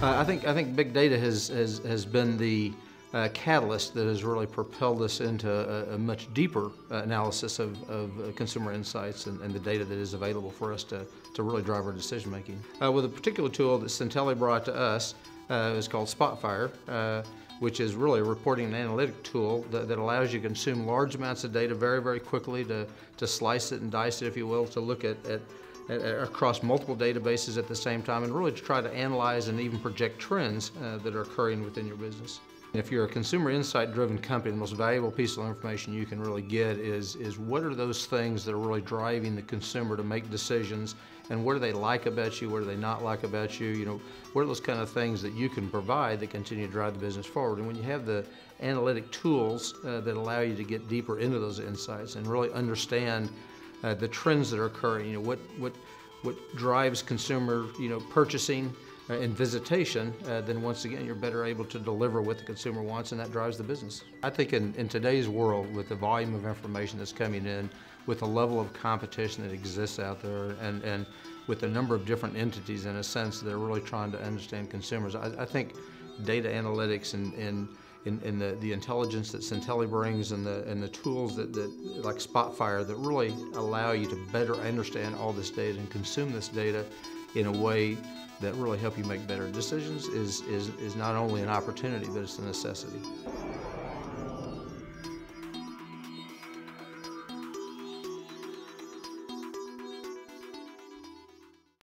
I think big data has been the catalyst that has really propelled us into a much deeper analysis of consumer insights and the data that is available for us to really drive our decision making. With a particular tool that Centelli brought to us, is called Spotfire, which is really a reporting and analytic tool that allows you to consume large amounts of data very, very quickly, to slice it and dice it, if you will, to look at across multiple databases at the same time, and really to try to analyze and even project trends that are occurring within your business. If you're a consumer insight-driven company, the most valuable piece of information you can really get is what are those things that are really driving the consumer to make decisions, and what do they like about you, what do they not like about you, what are those kind of things that you can provide that continue to drive the business forward. And when you have the analytic tools that allow you to get deeper into those insights and really understand the trends that are occurring, what drives consumer purchasing and visitation, then once again you're better able to deliver what the consumer wants, and that drives the business. I think in today's world, with the volume of information that's coming in, with the level of competition that exists out there, and with the number of different entities in a sense that are really trying to understand consumers, I think data analytics and the intelligence that Centelli brings, and the tools that like Spotfire that really allow you to better understand all this data and consume this data in a way that really help you make better decisions is not only an opportunity, but it's a necessity.